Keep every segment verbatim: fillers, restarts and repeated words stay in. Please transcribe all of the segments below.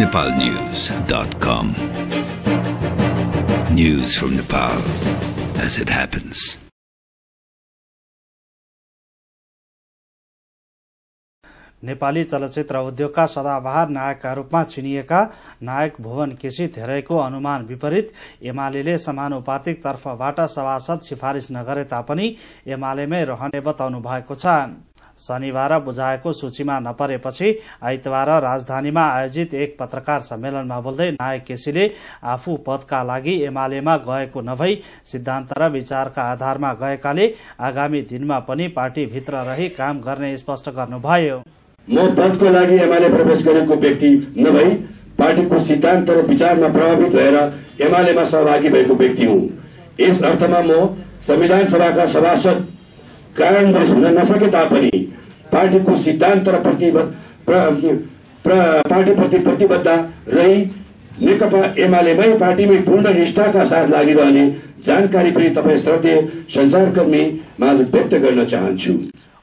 Nepal news dot com. News from Nepal as it happens. Nepali चलचित्र उद्योग का सदाबहार नायक का रूप में चिनिएका नायक भुवन केसी धेरैको अनुमान विपरीत एमालेले समानुपातिक तर्फबाट सभासद सिफारिस नगरे तापनि एमालेमै रहने बताउनु भएको छ। शनिबार बुझाएको सूचीमा नपरेपछि आइतबार राजधानीमा आयोजित एक पत्रकार सम्मेलनमा बोल्दै नायक केसीले आफू पदका लागि एमालेमा गएको नभई सिद्धान्त र विचारका आधारमा गएकाले आगामी दिनमा पनि पार्टीभित्र रही काम गर्ने स्पष्ट गर्नुभयो। म पदको लागि एमाले प्रवेश गरेको व्यक्ति नभई पार्टीको सिद्धान्त र विचारमा प्रभावित भएर एमालेमा सहभागी भएको व्यक्ति हुँ। यस अर्थमा म संविधान सभाका सभासद कारणवश हुन नसके तापनि पार्टीको सिद्धान्त र पार्टीप्रति प्रतिबद्धता रही नेकपा एमालेमै पार्टीमै पूर्ण निष्ठाका साथ लागिरहने जानकारी पनि तपाईहरुले संचारकर्मी माझ व्यक्त गर्न चाहन्छु।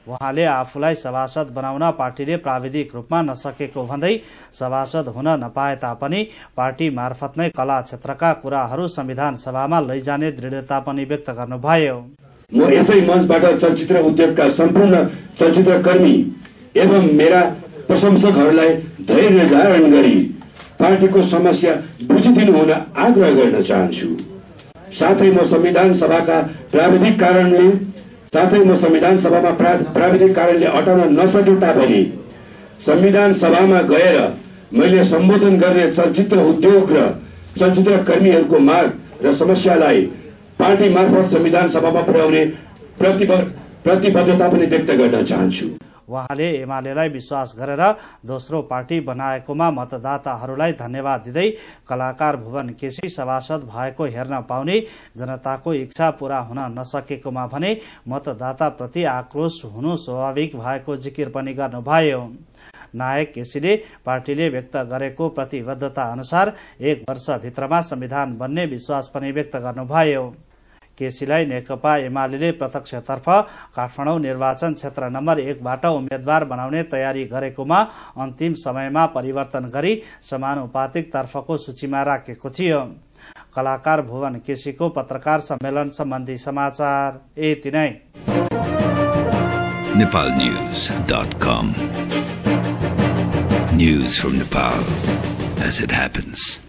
उहाँले आफूलाई सभासद बनाउन पार्टीले प्राविधिक रूपमा नसकेको भन्दै सभासद हुन नपाए तापनि पार्टी मार्फत नै कला क्षेत्रका कुराहरू संविधान सभामा लैजाने दृढता पनि व्यक्त गर्नुभयो। म यसै मञ्चबाट चलचित्र उद्योगका सम्पूर्ण चलचित्रकर्मी एवं मेरा प्रशंसकहरूलाई धैर्य धारण गरी पार्टीको समस्या बुझिदिनु हुन आग्रह गर्न चाहन्छु। साथै म संविधान सभाका प्राविधिक कारणले साथै म संविधान सभामा प्राविधिक कारणले अटाउन नसके तापनि संविधान सभामा गएर मैले सम्बोधन गर्ने चलचित्र उद्योग र चलचित्रकर्मीहरूको माग र समस्यालाई पार्टी मार्फत संविधान सभामा पुर्याउने प्रतिबद्धता पनि व्यक्त गर्न चाहन्छु। उहाँले एमालेलाई विश्वास गरेर दोस्रो पार्टी बनाएकोमा मतदाताहरूलाई धन्यवाद दिँदै कलाकार भुवन केसी सभासद भएको हेर्न पाउने जनताको इच्छा पूरा हुन नसकेकोमा भने मतदाताप्रति आक्रोश हुनु स्वाभाविक भएको जिकिर पनि गर्नुभयो। नायक केसीले पार्टीले व्यक्त गरेको प्रतिबद्धता अनुसार एक वर्षभित्रमा संविधान बन्ने विश्वास पनि व्यक्त गर्नुभयो। केसीलाई नेकपा एमालेले प्रत्यक्षतर्फ काठमाडौँ निर्वाचन क्षेत्र नम्बर एकबाट उम्मेद्वार बनाउने तयारी गरेकोमा अन्तिम समयमा परिवर्तन गरी समानुपातिक तर्फको सूचीमा राखेको थियो। कलाकार भुवन केसीको पत्रकार सम्मेलन सम्बन्धी समाचार यति नै। Nepal news dot com. News from Nepal as it happens.